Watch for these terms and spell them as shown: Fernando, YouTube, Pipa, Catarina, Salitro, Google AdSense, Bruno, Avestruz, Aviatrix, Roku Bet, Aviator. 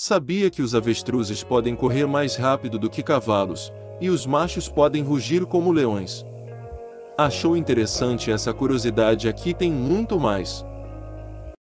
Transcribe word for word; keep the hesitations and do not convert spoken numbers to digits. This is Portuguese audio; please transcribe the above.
Sabia que os avestruzes podem correr mais rápido do que cavalos, e os machos podem rugir como leões. Achou interessante essa curiosidade? Aqui tem muito mais.